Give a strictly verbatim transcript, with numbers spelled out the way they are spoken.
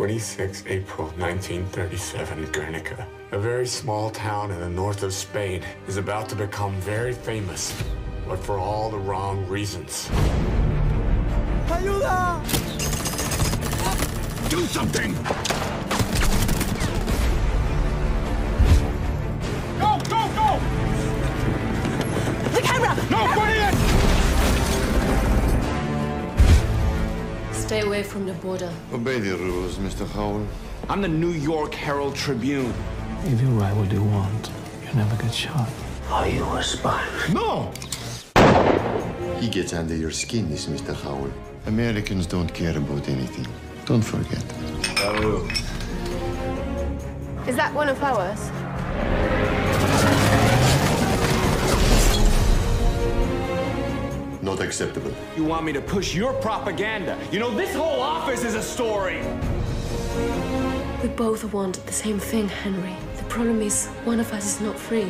twenty-sixth April nineteen thirty-seven, Guernica, a very small town in the north of Spain, is about to become very famous, but for all the wrong reasons. Ayuda! Do something! Go, go, go! The camera! No, put it in! Stay away from the border. Obey the rules, Mister Howell. I'm the New York Herald Tribune. If you write what you want, you never get shot. Are you a spy? No! He gets under your skin, this Mister Howell. Americans don't care about anything. Don't forget. Hello. Is that one of ours? Not acceptable. You want me to push your propaganda? You know, this whole office is a story. We both want the same thing, Henry. The problem is, one of us is not free.